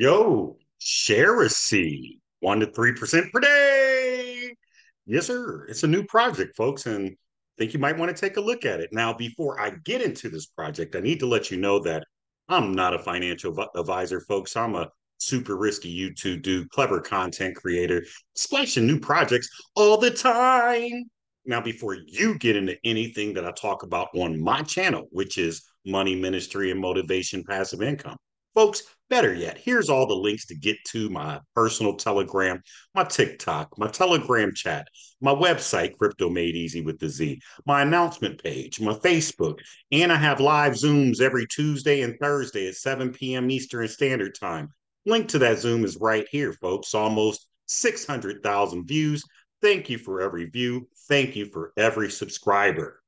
Yo, Sharecy, 1 to 3% per day. Yes, sir. It's a new project, folks, and I think you might want to take a look at it. Now, before I get into this project, I need to let you know that I'm not a financial advisor, folks. I'm a super risky YouTube dude, clever content creator, splashing new projects all the time. Now, before you get into anything that I talk about on my channel, which is money, ministry, and motivation, passive income, folks, better yet, here's all the links to get to my personal Telegram, my TikTok, my Telegram chat, my website, Crypto Made Easy with the Z, my announcement page, my Facebook, and I have live Zooms every Tuesday and Thursday at 7 p.m. Eastern Standard Time. Link to that Zoom is right here, folks. Almost 600,000 views. Thank you for every view. Thank you for every subscriber.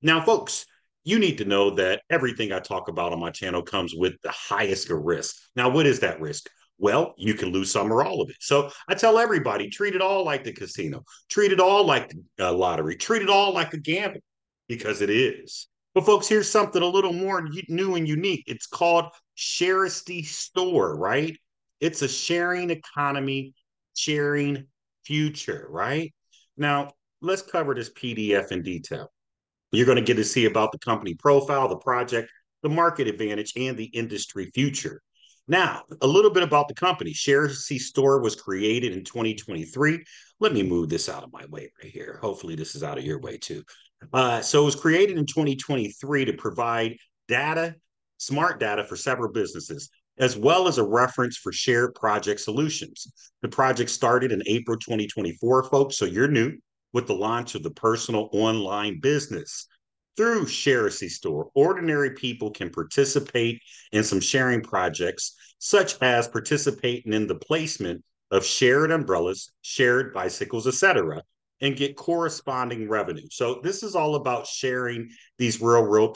Now, folks, you need to know that everything I talk about on my channel comes with the highest of risk. Now, what is that risk? Well, you can lose some or all of it. So I tell everybody, treat it all like the casino, treat it all like the lottery, treat it all like a gamble, because it is. But folks, here's something a little more new and unique. It's called Sharecy Store, right? It's a sharing economy, sharing future, right? Now, let's cover this PDF in detail. You're going to get to see about the company profile, the project, the market advantage, and the industry future. Now, a little bit about the company. Sharecy Store was created in 2023. Let me move this out of my way right here. Hopefully, this is out of your way too. So it was created in 2023 to provide data, smart data for several businesses, as well as a reference for shared project solutions. The project started in April 2024, folks, so you're new, with the launch of the personal online business. Through Sharecy Store, ordinary people can participate in some sharing projects, such as participating in the placement of shared umbrellas, shared bicycles, etc., and get corresponding revenue. So this is all about sharing these real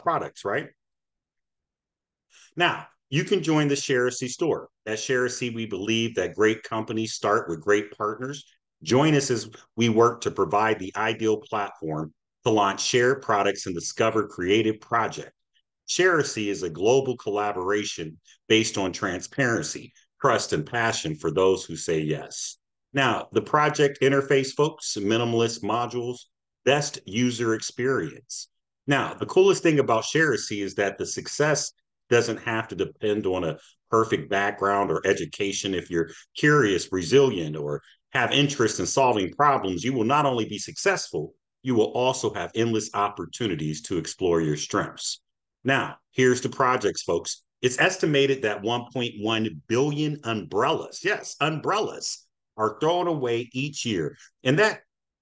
products, right? Now, you can join the Sharecy Store. At Sharecy, we believe that great companies start with great partners. Join us as we work to provide the ideal platform to launch shared products and discover creative projects. Sharecy is a global collaboration based on transparency, trust, and passion for those who say yes. Now, the project interface, folks, minimalist modules, best user experience. Now, the coolest thing about Sharecy is that the success doesn't have to depend on a perfect background or education. If you're curious, resilient, or have interest in solving problems, you will not only be successful, you will also have endless opportunities to explore your strengths. Now, here's the projects, folks. It's estimated that 1.1 billion umbrellas, yes, umbrellas, are thrown away each year. And that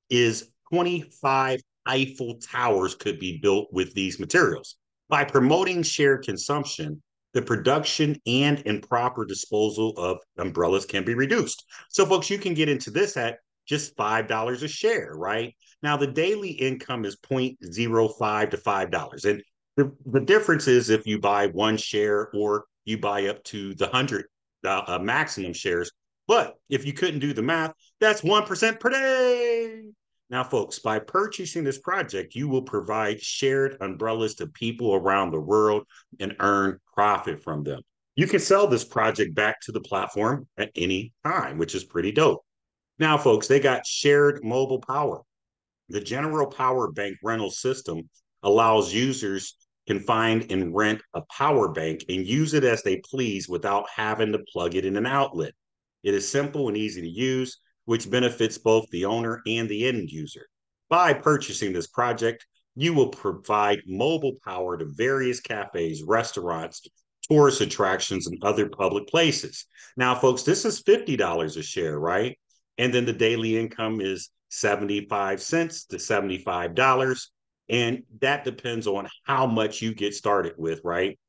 is 25 Eiffel Towers could be built with these materials. By promoting shared consumption, the production and improper disposal of umbrellas can be reduced. So, folks, you can get into this at just $5 a share, right? Now, the daily income is $0.05 to $5. And the difference is if you buy one share or you buy up to the 100 maximum shares. But if you couldn't do the math, that's 1% per day. Now, folks, by purchasing this project, you will provide shared umbrellas to people around the world and earn profit from them. You can sell this project back to the platform at any time, which is pretty dope. Now, folks, they got shared mobile power. The general power bank rental system allows users can find and rent a power bank and use it as they please without having to plug it in an outlet. It is simple and easy to use, which benefits both the owner and the end user. By purchasing this project, you will provide mobile power to various cafes, restaurants, tourist attractions, and other public places. Now, folks, this is $50 a share, right? And then the daily income is 75 cents to $75. And that depends on how much you get started with, right?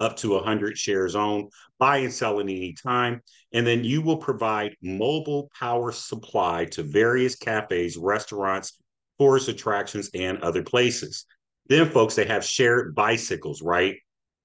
Up to 100 shares owned, buy and sell at any time. And then you will provide mobile power supply to various cafes, restaurants, tourist attractions, and other places. Then, folks, they have shared bicycles, right?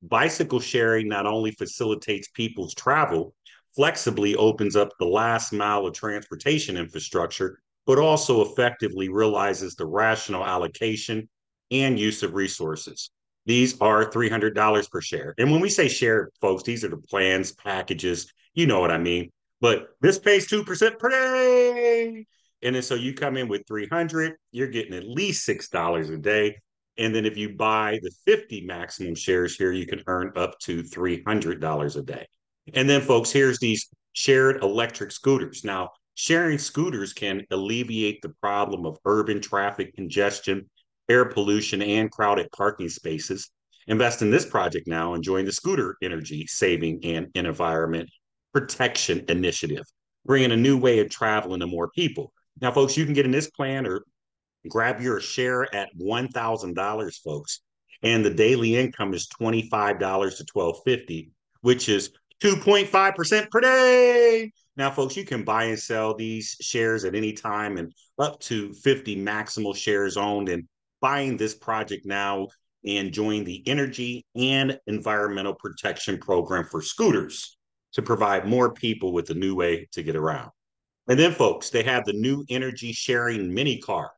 Bicycle sharing not only facilitates people's travel, flexibly opens up the last mile of transportation infrastructure, but also effectively realizes the rational allocation and use of resources. These are $300 per share. And when we say share, folks, these are the plans, packages, you know what I mean. But this pays 2% per day. And then so you come in with 300, you're getting at least $6 a day. And then if you buy the 50 maximum shares here, you can earn up to $300 a day. And then, folks, here's these shared electric scooters. Now, sharing scooters can alleviate the problem of urban traffic congestion, air pollution, and crowded parking spaces. Invest in this project now and join the Scooter Energy Saving and Environment Protection Initiative, bringing a new way of traveling to more people. Now, folks, you can get in this plan or grab your share at $1,000, folks. And the daily income is $25 to $12.50, which is 2.5% per day. Now, folks, you can buy and sell these shares at any time and up to 50 maximal shares owned. And buying this project now and join the Energy and Environmental Protection Program for scooters to provide more people with a new way to get around. And then, folks, they have the new energy sharing mini car.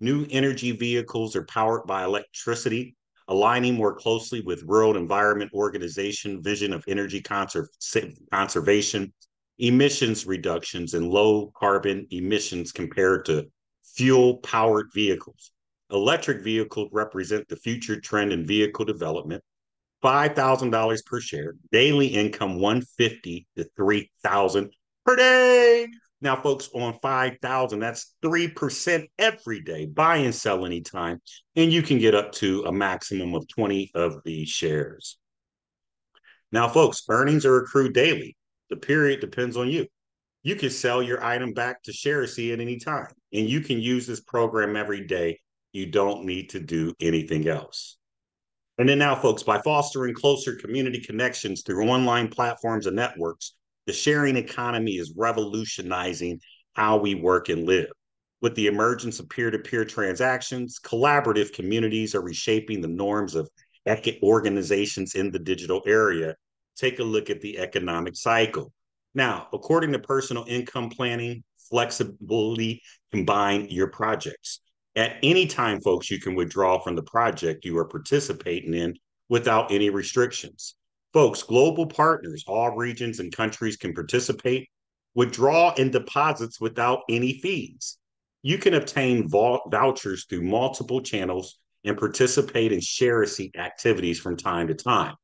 New energy vehicles are powered by electricity, aligning more closely with World Environment Organization vision of energy conservation, emissions reductions, and low carbon emissions compared to fuel-powered vehicles. Electric vehicles represent the future trend in vehicle development. $5,000 per share, daily income $150 to $3,000 per day. Now, folks, on $5,000, that's 3% every day. Buy and sell anytime, and you can get up to a maximum of 20 of these shares. Now, folks, earnings are accrued daily. The period depends on you. You can sell your item back to Sharecy at any time, and you can use this program every day. You don't need to do anything else. And then now, folks, by fostering closer community connections through online platforms and networks, the sharing economy is revolutionizing how we work and live. With the emergence of peer-to-peer transactions, collaborative communities are reshaping the norms of organizations in the digital area. Take a look at the economic cycle. Now, according to personal income planning, flexibility combine your projects. At any time, folks, you can withdraw from the project you are participating in without any restrictions. Folks, global partners, all regions and countries can participate, withdraw in deposits without any fees. You can obtain vouchers through multiple channels and participate in Sharecy activities from time to time.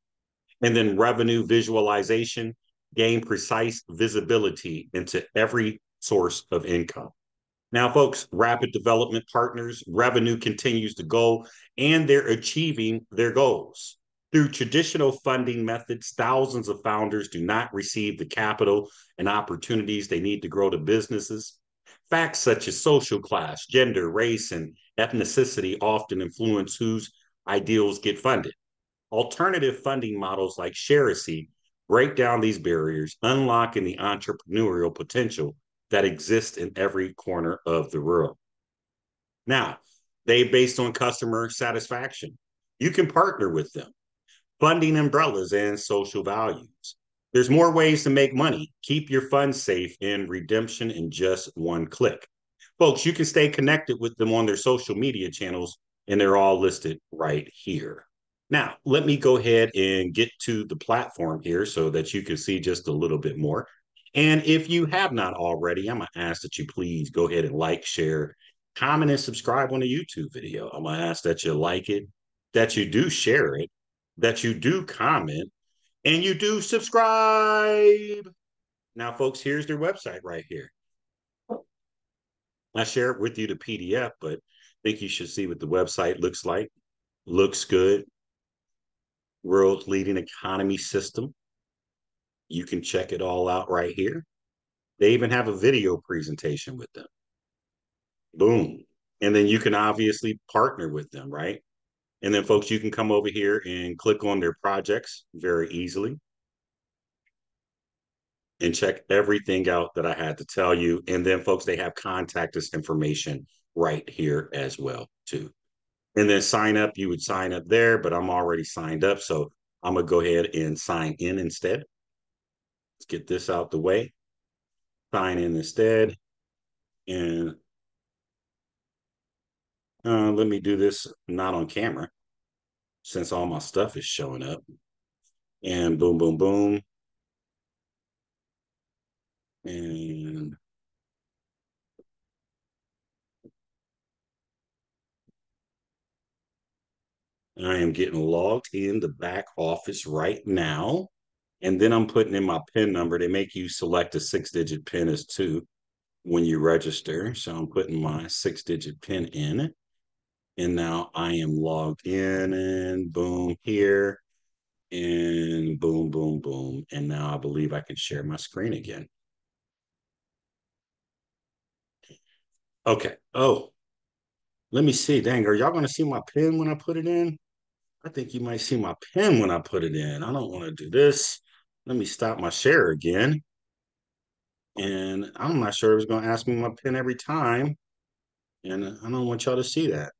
And then revenue visualization, gain precise visibility into every source of income. Now, folks, rapid development partners, revenue continues to go, and they're achieving their goals. Through traditional funding methods, thousands of founders do not receive the capital and opportunities they need to grow the businesses. Facts such as social class, gender, race, and ethnicity often influence whose ideals get funded. Alternative funding models like Sharecy break down these barriers, unlocking the entrepreneurial potential that exists in every corner of the world. Now, they based on customer satisfaction. You can partner with them, funding umbrellas and social values. There's more ways to make money. Keep your funds safe in redemption in just one click. Folks, you can stay connected with them on their social media channels, and they're all listed right here. Now, let me go ahead and get to the platform here so that you can see just a little bit more. And if you have not already, I'm going to ask that you please go ahead and like, share, comment, and subscribe on the YouTube video. I'm going to ask that you like it, that you do share it, that you do comment, and you do subscribe. Now, folks, here's their website right here. I shared with you the PDF, but I think you should see what the website looks like. Looks good. World's leading economy system. You can check it all out right here. They even have a video presentation with them. Boom. And then you can obviously partner with them, right? And then, folks, you can come over here and click on their projects very easily and check everything out that I had to tell you. And then, folks, they have contact us information right here as well, too. And then sign up, you would sign up there, but I'm already signed up. So I'm going to go ahead and sign in instead. Let's get this out the way. Sign in instead. And let me do this not on camera. since all my stuff is showing up. And boom, boom, boom. And I am getting logged in the back office right now. And then I'm putting in my PIN number. They make you select a 6-digit PIN as 2 when you register. So I'm putting my 6-digit PIN in. And now I am logged in, and boom, here. And boom, boom, boom. And now I believe I can share my screen again. Okay. Oh, let me see. Dang, are y'all going to see my PIN when I put it in? I think you might see my PIN when I put it in. I don't want to do this. Let me stop my share again. And I'm not sure it was going to ask me my PIN every time. And I don't want y'all to see that.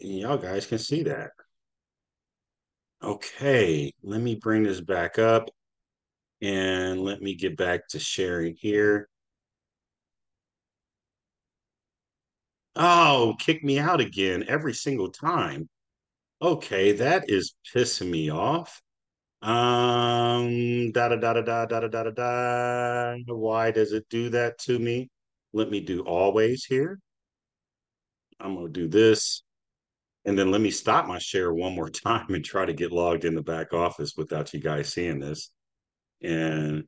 And y'all guys can see that. Okay, let me bring this back up. And let me get back to sharing here. Oh, kick me out again every single time. Okay, that is pissing me off. Why does it do that to me? Let me do always here. I'm gonna do this. And then let me stop my share one more time and try to get logged in the back office without you guys seeing this. And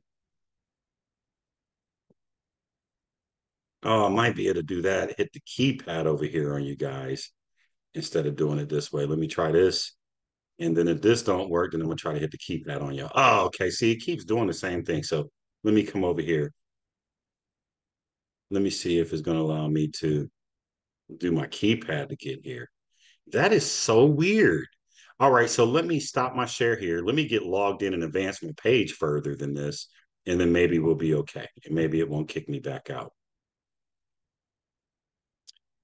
oh, I might be able to do that. Hit the keypad over here on you guys instead of doing it this way. Let me try this. And then if this don't work, then I'm going to try to hit the keypad on y'all. Oh, okay. See, it keeps doing the same thing. So let me come over here. Let me see if it's going to allow me to do my keypad to get here. That is so weird. All right. So let me stop my share here. Let me get logged in and advance my page further than this. And then maybe we'll be okay. And maybe it won't kick me back out.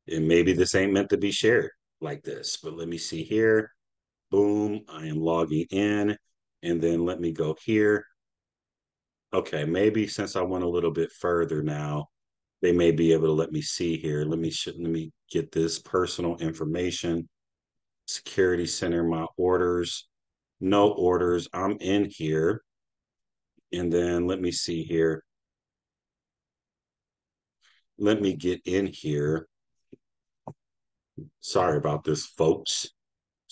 And maybe this ain't meant to be shared like this, but let me see here. Boom, I am logging in. And then let me go here. Okay, maybe since I went a little bit further now, they may be able to let me see here. Let me get this personal information. Security Center, my orders. No orders, I'm in here. And then let me see here. Let me get in here. Sorry about this, folks.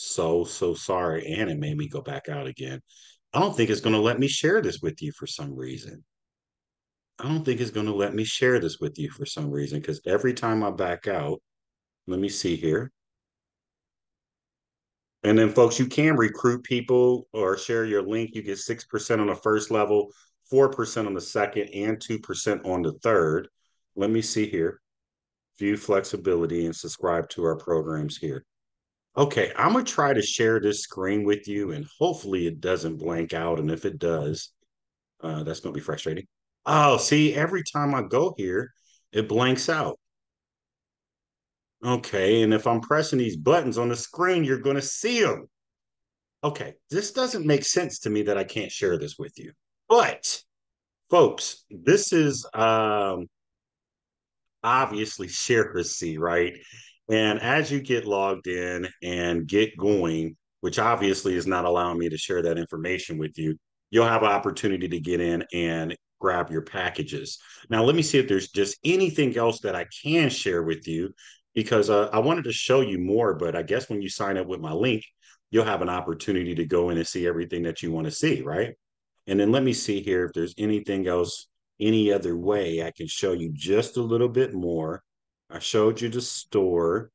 So sorry. And it made me go back out again. I don't think it's going to let me share this with you for some reason. I don't think it's going to let me share this with you for some reason, because every time I back out, let me see here. And then, folks, you can recruit people or share your link. You get 6% on the first level, 4% on the second, and 2% on the third. Let me see here. View flexibility and subscribe to our programs here. Okay, I'm gonna try to share this screen with you, and hopefully it doesn't blank out. And if it does, that's gonna be frustrating. Oh, see, every time I go here, it blanks out. Okay, and if I'm pressing these buttons on the screen, you're gonna see them. Okay, this doesn't make sense to me that I can't share this with you. But, folks, this is, obviously Sharecy, right? And as you get logged in and get going, which obviously is not allowing me to share that information with you, you'll have an opportunity to get in and grab your packages. Now, let me see if there's just anything else that I can share with you, because I wanted to show you more, but I guess when you sign up with my link, you'll have an opportunity to go in and see everything that you want to see, right? And then let me see here if there's anything else, any other way I can show you just a little bit more. I showed you the store,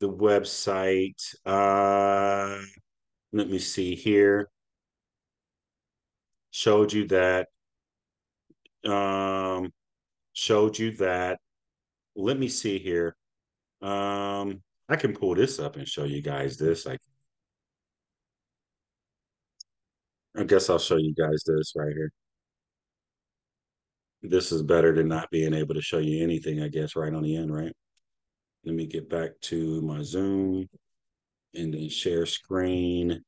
the website. Let me see here. Showed you that. Showed you that. Let me see here. I can pull this up and show you guys this. I guess I'll show you guys this right here. This is better than not being able to show you anything, I guess, right on the end, right? Let me get back to my Zoom and then share screen.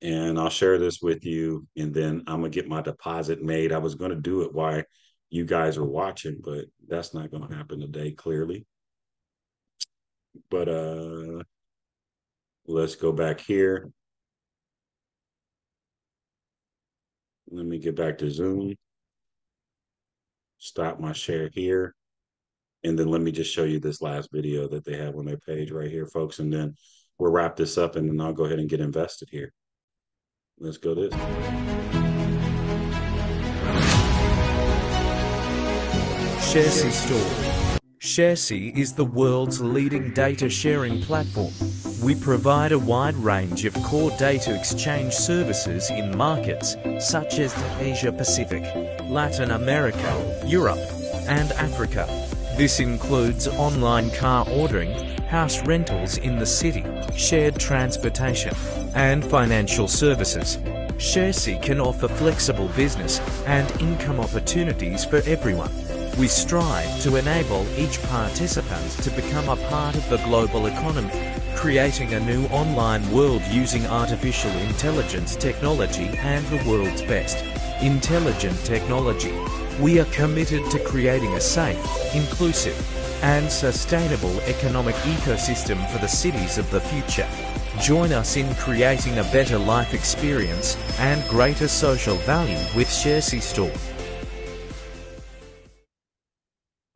And I'll share this with you. And then I'm going to get my deposit made. I was going to do it while you guys were watching, but that's not going to happen today, clearly. But let's go back here. Let me get back to Zoom. Stop my share here. And then let me just show you this last video that they have on their page right here, folks. And then we'll wrap this up and then I'll go ahead and get invested here. Let's go Sharecy Store. Sharecy is the world's leading data sharing platform. We provide a wide range of core data exchange services in markets such as Asia Pacific, Latin America, Europe, and Africa. This includes online car ordering, house rentals in the city, shared transportation, and financial services. Sharecy can offer flexible business and income opportunities for everyone. We strive to enable each participant to become a part of the global economy, creating a new online world using artificial intelligence technology and the world's best intelligent technology. We are committed to creating a safe, inclusive, and sustainable economic ecosystem for the cities of the future. Join us in creating a better life experience and greater social value with Sharecy Store.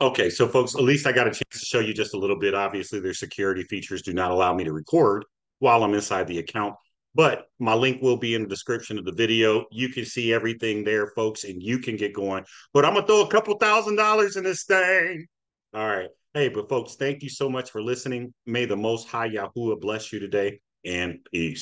Okay, so folks, at least I got a chance to show you just a little bit. Obviously, their security features do not allow me to record while I'm inside the account, but my link will be in the description of the video. You can see everything there, folks, and you can get going. But I'm going to throw a couple $1,000s in this thing. All right. Hey, but folks, thank you so much for listening. May the Most High Yahuwah bless you today, and peace.